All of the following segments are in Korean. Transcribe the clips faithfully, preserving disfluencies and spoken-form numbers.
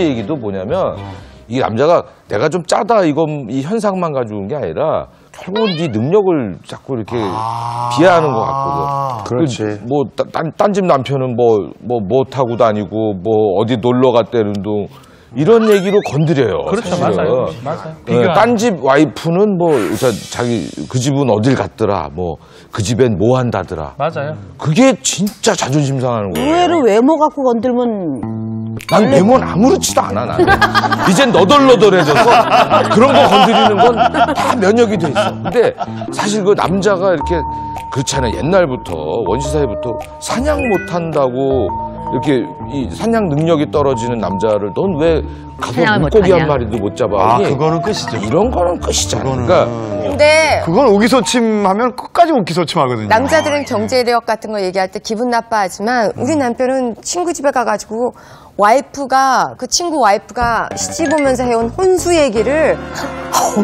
이 얘기도 뭐냐면 이 남자가 내가 좀 짜다 이건 이 현상만 가져온 게 아니라 결국은 네 능력을 자꾸 이렇게 아 비하하는 것 같거든. 그렇지. 뭐 딴 딴 집 남편은 뭐 뭐 뭐 타고 다니고 뭐 어디 놀러 갔다는 둥 이런 얘기로 건드려요. 그렇죠, 사실은. 맞아요. 맞아요. 네, 딴 집 와이프는 뭐 자기 그 집은 어딜 갔더라, 뭐 그 집엔 뭐 한다더라. 맞아요. 그게 진짜 자존심 상하는 거예요. 의외로 외모 갖고 건들면 난 외모는 아무렇지도 않아 나는. 이젠 너덜너덜해져서 그런 거 건드리는 건 다 면역이 돼 있어. 근데 사실 그 남자가 이렇게 그렇잖아요. 옛날부터 원시사회부터 사냥 못 한다고. 이렇게 이 사냥 능력이 떨어지는 남자를 넌 왜 가서 물고기 한 마리도 못 잡아? 아, 그거는 끝이죠. 이런 거는 끝이잖아. 그거는... 그러니까 근데 그건 오기소침하면 끝까지 오기소침하거든요. 남자들은 경제력 같은 거 얘기할 때 기분 나빠하지만 우리 남편은 친구 집에 가가지고 와이프가 그 친구 와이프가 시집 오면서 해온 혼수 얘기를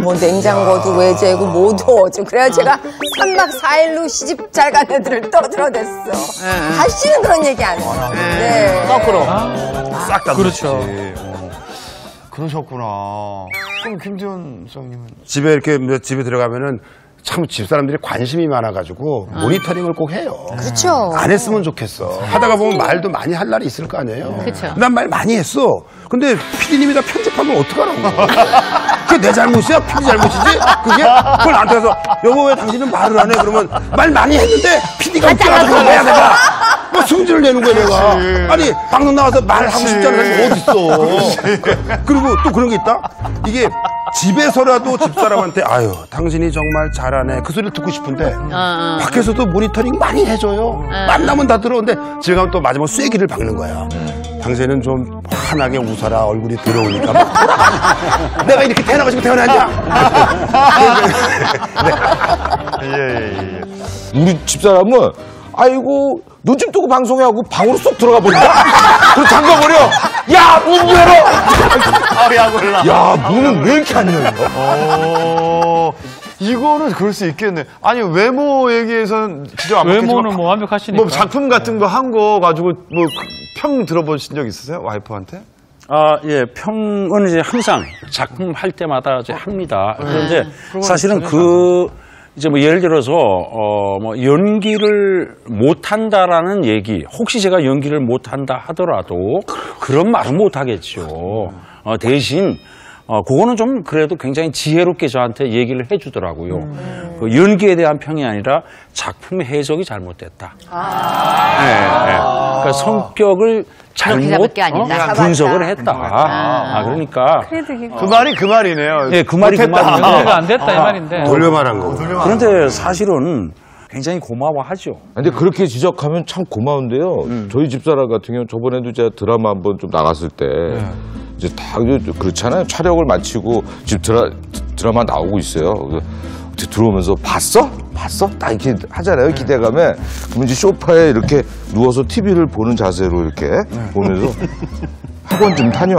뭐 냉장고도 외제고 모두 어쩌고 그래야 제가 삼 박 사 일로 시집 잘 간 애들을 떠들어댔어. 다시는 그런 얘기 안 해요. 네. 거꾸로 싹 다 그렇죠. 그러셨구나. 그럼 김지원 선생님은 집에 이렇게 집에 들어가면은 참 집사람들이 관심이 많아가지고 아. 모니터링을 꼭 해요. 그렇죠. 안 했으면 좋겠어. 하다가 보면 말도 많이 할 날이 있을 거 아니에요. 그렇죠. 난 말 많이 했어. 근데 피디님이 다 편집하면 어떡하라고. 그게 내 잘못이야? 피디 잘못이지? 그게? 그걸 나한테 가서 여보 왜 당신은 말을 안 해? 그러면 말 많이 했는데 피디가 웃겨가지고 내가 내가 뭐 승질을 내는 거야 내가. 그렇지. 아니 방송 나와서 말하고 싶지 않은 사람이 어딨어. 그리고 또 그런 게 있다? 이게 집에서라도 집사람한테 아유 당신이 정말 잘하네 그 소리를 듣고 싶은데 어, 어. 밖에서도 모니터링 많이 해줘요. 어. 만나면 다 들어. 근데 집에 가면 또 마지막 쐐기를 박는 거야. 당신은 좀 환하게 웃어라. 얼굴이 더러우니까 막 돌아가. 내가 이렇게 태어나고 싶어 태어나냐. 네. 예, 예. 우리 집사람은 아이고 눈 좀 뜨고 방송해 하고 방으로 쏙 들어가 버린다. 그리고 잠가버려. 야 문 열어. 야 문은 왜 이렇게 안 열려? 어... 이거는 그럴 수 있겠네. 아니 외모 얘기에서는 진짜 외모는 뭐 완벽하시니까. 뭐 작품 같은 거 한 거 가지고 뭐 평 들어보신 적 있으세요 와이프한테? 아, 예, 평은 이제 항상 작품 할 때마다 이제 합니다. 그런데 네. 사실은 그 이제 뭐 예를 들어서 어 뭐 연기를 못 한다라는 얘기. 혹시 제가 연기를 못 한다 하더라도 그런 말은 못 하겠죠. 어 대신 어 그거는 좀 그래도 굉장히 지혜롭게 저한테 얘기를 해 주더라고요. 음. 그 연기에 대한 평이 아니라 작품 해석이 잘못됐다. 아. 네, 네. 그러니까 성격을 잘못 어? 분석을 했다. 아, 아 그러니까 그 말이 그 말이네요. 예, 네, 그 말이 그 말이네요. 이해가 안 됐다 아, 이 말인데. 돌려 말한 거. 돌려 그런데 사실은 굉장히 고마워하죠. 근데 그렇게 지적하면 참 고마운데요. 음. 저희 집사람 같은 경우 저번에도 제가 드라마 한번 좀 나갔을 때 네. 이제 다 그렇잖아요. 촬영을 마치고 지금 드라 드라마 나오고 있어요. 들어오면서 봤어? 봤어? 딱 이렇게 하잖아요. 기대감에. 그럼 이제 소파에 이렇게 누워서 티비를 보는 자세로 이렇게 네. 보면서 학원 좀 다녀.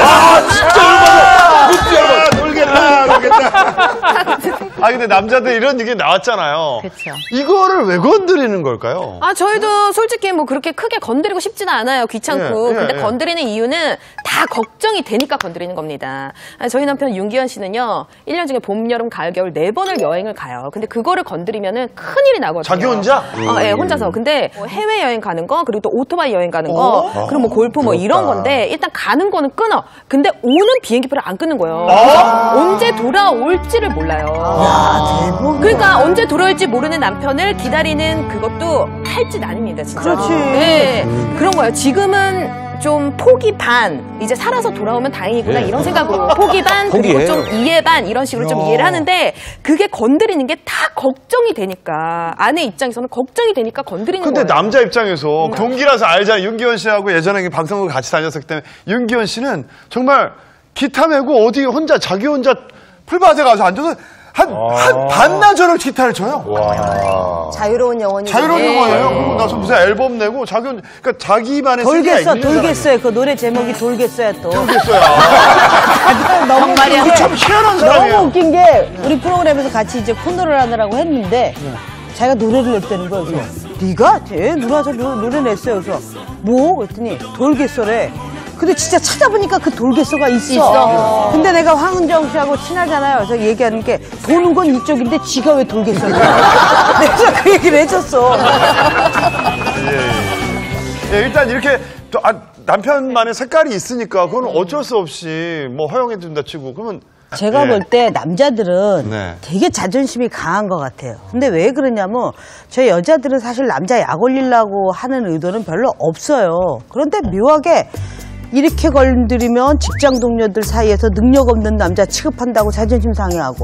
아 진짜 얼마나 웃지 얼마나 놀겠다 놀겠다. 아 근데 남자들 이런 얘기 나왔잖아요. 그렇죠. 이거를 왜 건드리는 걸까요? 아 저희도 솔직히 뭐 그렇게 크게 건드리고 싶지는 않아요. 귀찮고. 예, 예, 근데 예. 건드리는 이유는 다 걱정이 되니까 건드리는 겁니다. 아니, 저희 남편 윤기현 씨는요. 일 년 중에 봄, 여름, 가을, 겨울 네 번을 여행을 가요. 근데 그거를 건드리면은 큰일이 나거든요. 자기 혼자? 어, 예, 혼자서. 근데 뭐 해외 여행 가는 거 그리고 또 오토바이 여행 가는 거 어? 그리고 뭐 골프 뭐 그렇다. 이런 건데 일단 가는 거는 끊어. 근데 오는 비행기표를 안 끊는 거예요. 아 언제 돌아올지를 몰라요. 아 야, 대박. 그러니까 언제 돌아올지 모르는 남편을 기다리는 그것도 할 짓 아닙니다, 진짜. 그렇지. 네, 그런 거예요. 지금은 좀 포기 반, 이제 살아서 돌아오면 다행이구나, 네. 이런 생각으로. 포기 반, 포기해요. 그리고 좀 이해 반, 이런 식으로 야. 좀 이해를 하는데, 그게 건드리는 게 다 걱정이 되니까, 아내 입장에서는 걱정이 되니까 건드리는 거예요. 근데 남자 입장에서, 동기라서 알잖아요. 윤기원 씨하고 예전에 방송을 같이 다녔었기 때문에, 윤기원 씨는 정말 기타 메고 어디 혼자, 자기 혼자 풀밭에 가서 앉아서, 한, 한 반나절을 기타를 쳐요. 와. 자유로운 영혼이에요. 자유로운 영혼이에요. 그리고 나서 무슨 앨범 내고 자기, 그러니까 자기만의 돌겠어, 돌겠어요. 그 노래 제목이 돌겠어야 또. 돌겠어요. 너무 말이야. 참 희한한 사람이에요. 너무 웃긴 게 우리 프로그램에서 같이 이제 코너를 하느라고 했는데 자기가 노래를 냈다는 거예요. 네가 같아? 누나 저 노래 냈어요. 그래서 뭐? 그랬더니 돌개소래. 근데 진짜 찾아보니까 그 돌개소가 있어. 있어. 근데 내가 황은정 씨하고 친하잖아요. 그래서 얘기하는 게 도는 건 이쪽인데 지가 왜 돌개소냐. 그래서 그 얘기를 해줬어. 예, 예. 예, 일단 이렇게 또, 아, 남편만의 색깔이 있으니까 그건 어쩔 수 없이 뭐 허용해준다 치고 그러면 제가 네. 볼 때 남자들은 네. 되게 자존심이 강한 것 같아요. 근데 왜 그러냐면 저희 여자들은 사실 남자 약 올리려고 하는 의도는 별로 없어요. 그런데 묘하게 이렇게 건드리면 직장 동료들 사이에서 능력 없는 남자 취급한다고 자존심 상해하고,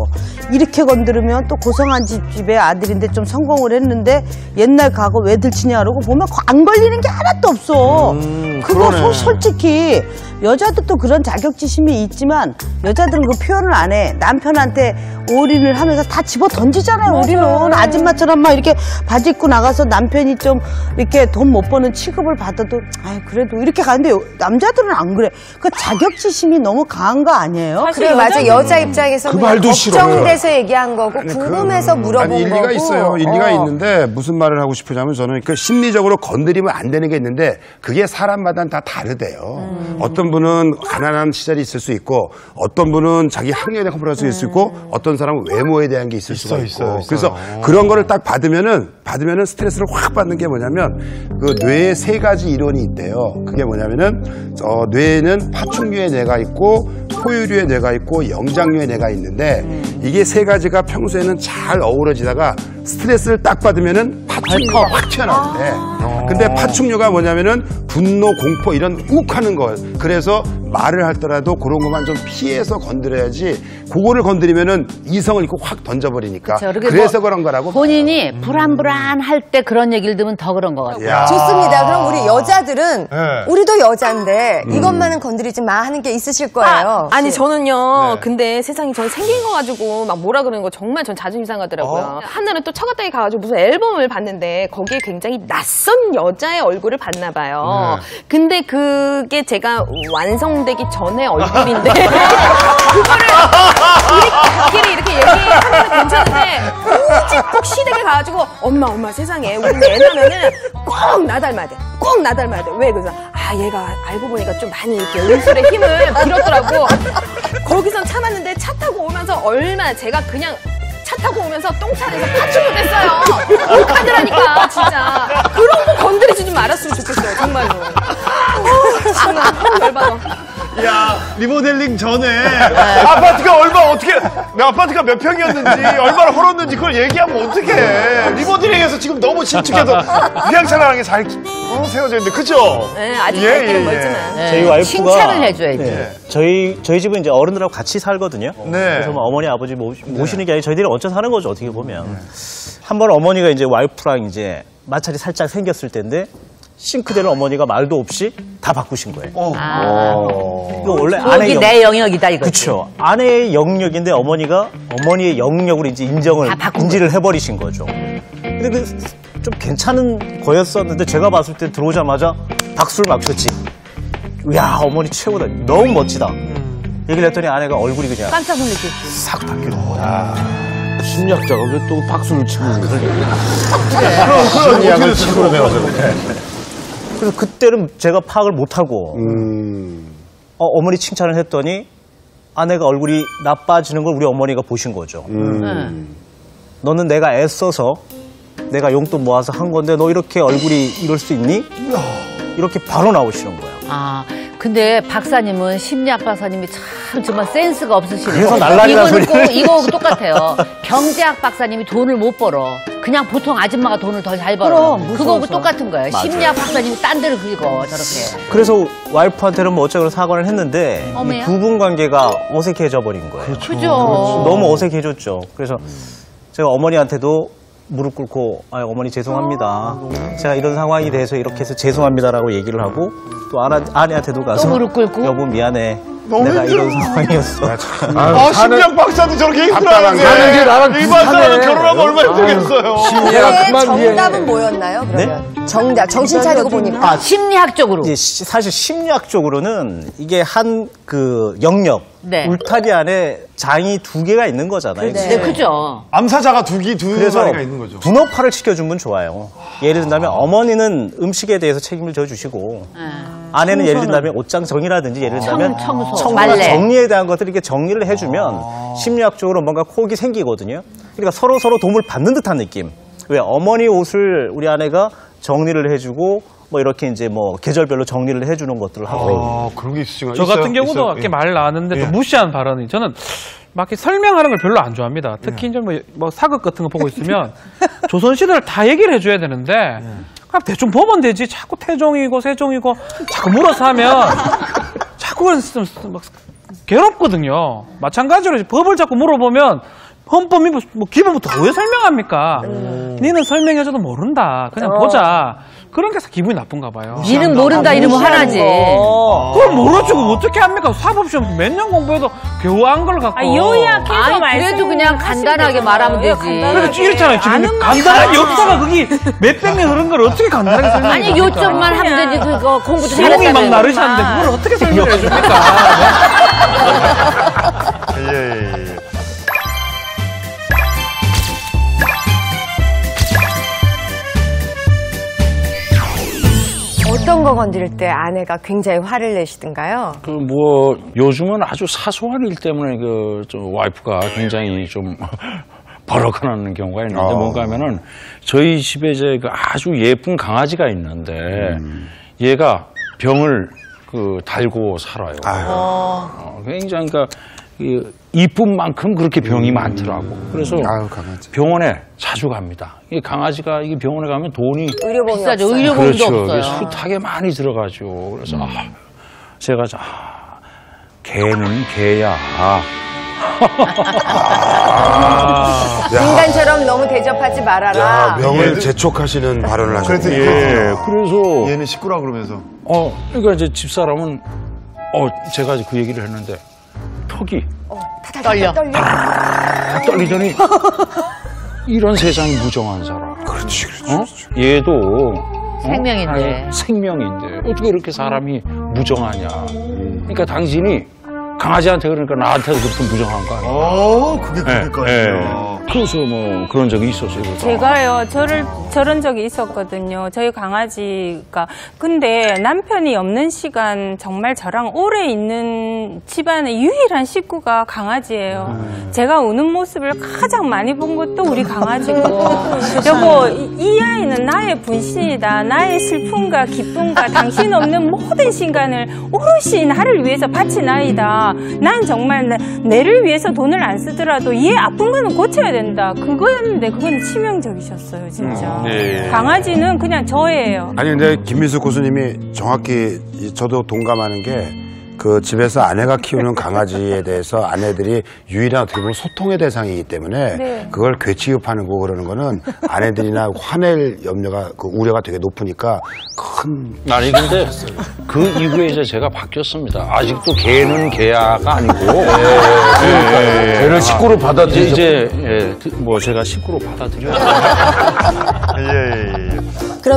이렇게 건드리면 또 고성한 집, 집의 아들인데 좀 성공을 했는데 옛날 과거 왜 들치냐 그러고 보면 안 걸리는 게 하나도 없어. 음, 그거 소, 솔직히 여자들도 그런 자격지심이 있지만 여자들은 그 표현을 안 해. 남편한테 올인을 하면서 다 집어 던지잖아요. 맞아요. 우리는 아줌마처럼 막 이렇게 바지 입고 나가서 남편이 좀 이렇게 돈 못 버는 취급을 받아도 아이 그래도 이렇게 가는데 남자 들은 안 그래. 그 자격지심이 너무 강한 거 아니에요? 그래 맞아. 여자 입장에서는 그 걱정돼서 얘기한 거고 아니, 궁금해서 그, 물어본 아니, 일리가 거고. 일리가 있어요. 일리가 어. 있는데 무슨 말을 하고 싶으냐면 저는 그 심리적으로 건드리면 안 되는 게 있는데 그게 사람마다 다 다르대요. 음. 어떤 분은 가난한 시절이 있을 수 있고, 어떤 분은 자기 학력에 대한 컴플렉스가 있을 수 있고, 어떤 사람은 외모에 대한 게 있을 수가 있고. 있어요, 있어요. 그래서 오. 그런 거를 딱 받으면은 받으면은 스트레스를 확 받는 게 뭐냐면 그 뇌에 세 가지 이론이 있대요. 그게 뭐냐면은 어, 뇌에는 파충류의 뇌가 있고 포유류의 뇌가 있고 영장류의 뇌가 있는데 이게 세 가지가 평소에는 잘 어우러지다가 스트레스를 딱 받으면은 파충류가 확 튀어나오는데 아 근데 파충류가 뭐냐면은 분노, 공포 이런 욱하는 거. 그래서 말을 하더라도 그런 것만 좀 피해서 건드려야지 그거를 건드리면은 이성을 잃고 확 던져버리니까. 그쵸, 그래서 뭐 그런 거라고. 본인이 봐요. 불안불안할 때 그런 얘기를 들으면 더 그런 거 같아요. 야. 좋습니다. 그럼 우리 여자들은 네. 우리도 여잔데 음. 이것만은 건드리지 마 하는 게 있으실 거예요. 아, 아니 저는요. 네. 근데 세상에 저 생긴 거 가지고 막 뭐라 그러는 거 정말 전 자존심 상하더라고요. 어? 한날은 또 처갓댁에 가가지고 무슨 앨범을 봤는데 거기에 굉장히 낯선 여자의 얼굴을 봤나 봐요. 네. 근데 그게 제가 완성되기 전에 얼굴인데 그거를 우리끼리 이렇게 얘기하면 괜찮은데 굳이 꼭 시댁에 가가지고 엄마 엄마 세상에 우리 애 낳으면은 꼭 나 닮아야 돼. 꼭 나 닮아야 돼. 왜? 그래서 아 얘가 알고 보니까 좀 많이 이렇게 의술의 힘을 빌었더라고. 거기선 참았는데 차 타고 오면서 얼마 제가 그냥 차 타고 오면서 똥차에서 파출도 됐어요. 욱하더라니까 진짜. 그런 거 건드리지 좀 말았으면 좋겠어요. 정말로. 어, 정말 너무 열받아. 야, 리모델링 전에 아파트가 얼마 어떻게 아파트가 몇 평이었는지 얼마나 헐었는지 그걸 얘기하면 어떡해. 리모델링에서 지금 너무 신축해서 휘황찬란하게 잘 어, 세워져 있는데 그죠? 네, 아직 얘기는 멀지만 예, 예. 저희 와이프가 칭찬을 해줘야지. 예. 저희 저희 집은 이제 어른들하고 같이 살거든요. 네. 그래서 뭐 어머니 아버지 모시, 모시는 게 아니라 저희들이 얹혀 사는 거죠 어떻게 보면. 네. 한 번 어머니가 이제 와이프랑 이제 마찰이 살짝 생겼을 때인데. 싱크대를 어머니가 말도 없이 다 바꾸신 거예요. 아 이거 원래 아내의 내 영역이다 이거지. 그렇죠. 아내의 영역인데 어머니가 어머니의 영역으로 이제 인정을 인지를 해버리신 거죠. 근데 그 좀 괜찮은 거였었는데 제가 봤을 때 들어오자마자 박수를 막 쳤지. 야 어머니 최고다. 너무 멋지다. 얘기를 했더니 아내가 얼굴이 그냥 깜짝 놀랐지. 싹 바뀌더라고요. 심리학자가 왜 또 박수를 치고 그런 그런 이야기를 치고 그러네요. 그래서 그때는 제가 파악을 못하고 음. 어, 어머니 칭찬을 했더니 아내가 얼굴이 나빠지는 걸 우리 어머니가 보신 거죠. 음. 음. 너는 내가 애써서 내가 용돈 모아서 한 건데 너 이렇게 얼굴이 이럴 수 있니? 이렇게 바로 나오시는 거예요. 아, 근데 박사님은 심리학 박사님이 참 정말 센스가 없으시네요. 그래서 날라리는 소리를. 이거하고 똑같아요. 경제학 박사님이 돈을 못 벌어. 그냥 보통 아줌마가 돈을 더 잘 벌어. 그거하고 똑같은 거예요. 맞아요. 심리학 박사님이 딴 데를 긁어 저렇게. 그래서 와이프한테는 뭐 어쩌고 사과를 했는데 이 두 분 관계가 어색해져 버린 거예요. 그렇죠. 그렇죠. 너무 어색해졌죠. 그래서 제가 어머니한테도 무릎 꿇고 아 어머니 죄송합니다. 제가 이런 상황이 돼서 이렇게 해서 죄송합니다라고 얘기를 하고 또 아내한테도 가서 무릎 꿇고 여보 미안해. 너무 내가 힘들어. 이런 상황이었어. 아 심리학 박사도 저렇게 힘들어하는 게 일반 사람은 결혼하면 얼마나 힘들겠어요. 그래 정답은 뭐였나요? 그러면? 네? 정답. 정신 차리고 보니까. 아, 심리학적으로. 예, 시, 사실 심리학적으로는 이게 한 그 영역, 네. 울타리 안에 장이 두 개가 있는 거잖아요. 그래. 네, 그죠. 암사자가 두 개, 두 마리가 있는 거죠. 분업화를 시켜주면 좋아요. 아... 예를 든다면 어머니는 음식에 대해서 책임을 져주시고, 아... 아내는 청소는... 예를 든다면 옷장 정리라든지 예를 든다면 청소, 청소나 정리에 대한 것들을 이렇게 정리를 해주면 아... 심리학적으로 뭔가 콕이 생기거든요. 그러니까 서로 서로 도움을 받는 듯한 느낌. 왜 어머니 옷을 우리 아내가 정리를 해주고 뭐 이렇게 이제 뭐 계절별로 정리를 해주는 것들을 하고. 아, 그런 게 있으신가요? 저 같은 경우도 있어요. 이렇게 말 나왔는데 예. 또 무시한 발언이 저는 막 이렇게 설명하는 걸 별로 안 좋아합니다. 특히 예. 이제 뭐, 뭐 사극 같은 거 보고 있으면 조선시대를 다 얘기를 해줘야 되는데 예. 그냥 대충 보면 되지. 자꾸 태종이고 세종이고 자꾸 물어서 하면 자꾸 막 괴롭거든요. 마찬가지로 이제 법을 자꾸 물어보면 헌법이 뭐 기본부터 왜 설명합니까? 음. 니는 설명해줘도 모른다. 그냥 어. 보자. 그러니까 기분이 나쁜가 봐요. 니는 모른다 이러면 화나지. 그걸 모르지고 어떻게 합니까? 사법시험 몇 년 공부해도 겨우 한 걸 갖고. 아, 요약해서 그래도 그냥 간단하게 말하면 되지. 그래서 이렇잖아요. 지금 간단한 역사가 그게 몇백 년 흐른 걸 어떻게 간단하게 설명해 아니 요점만 하면 되지. 그거 공부 좀 잘했다며. 수용이 막 나르셨는데 그걸 어떻게 설명해 줍니까? 예, 예, 예. 어떤 거 건드릴 때 아내가 굉장히 화를 내시던가요? 그 뭐 요즘은 아주 사소한 일 때문에 그 좀 와이프가 굉장히 좀 버럭하는 경우가 있는데 아. 뭔가 하면은 저희 집에 이제 그 아주 예쁜 강아지가 있는데 음. 얘가 병을 그 달고 살아요. 어, 굉장히 그러니까 그 이쁨만큼 그렇게 병이 음. 많더라고. 그래서 아유, 병원에 자주 갑니다. 이 강아지가 이게 병원에 가면 돈이 의료보험이 비싸죠. 없어요. 의료보험도 그렇죠. 없어요. 숱하게 많이 들어가죠. 그래서 음. 아, 제가 아, 개는 개야. 아. 아, 인간처럼 너무 대접하지 말아라. 야, 명을 재촉하시는 발언을 하셨네요. 예, 그래서 얘는 식구라 그러면서. 어, 그러니까 이제 집사람은 어, 제가 그 얘기를 했는데 턱이 어, 떨려. 떨려. 떨리더니 이런 세상이 무정한 사람. 그렇지, 그렇지. 어? 얘도 생명인데. 어? 아니, 생명인데 어떻게 이렇게 사람이 무정하냐. 음. 그러니까 당신이 강아지한테 그러니까 나한테도 그렇게 무정한 거 아니야. 어, 그게 그럴까요? 네, 네. 그래서 뭐 그런 적이 있었어요. 그래서. 제가요, 저를 저런 적이 있었거든요. 저희 강아지가 근데 남편이 없는 시간 정말 저랑 오래 있는 집안의 유일한 식구가 강아지예요. 음. 제가 우는 모습을 가장 많이 본 것도 우리 강아지고, 여보 이, 이 아이는 나의 분신이다. 나의 슬픔과 기쁨과 당신 없는 모든 순간을 오롯이 나를 위해서 바친 아이다. 난 정말 내, 내를 위해서 돈을 안 쓰더라도 얘 아픈 거는 고쳐야 된다. 그거였는데 그건 치명적이셨어요, 진짜. 음, 네. 강아지는 그냥 저예요. 아니 근데 김민수 고수님이 정확히 저도 동감하는 게 그 집에서 아내가 키우는 강아지에 대해서 아내들이 유일한 어떻게 보면 소통의 대상이기 때문에 네. 그걸 괴치급하는 거 그러는 거는 아내들이나 화낼 염려가 그 우려가 되게 높으니까 큰 아니 근데 그 이후에 이제 제가 바뀌었습니다. 아직도 개는 개야가 아니고 예, 예, 예, 예. 개를 식구로 받아들이죠. 이제 예, 뭐 제가 식구로 받아들여요. 예, 예, 예.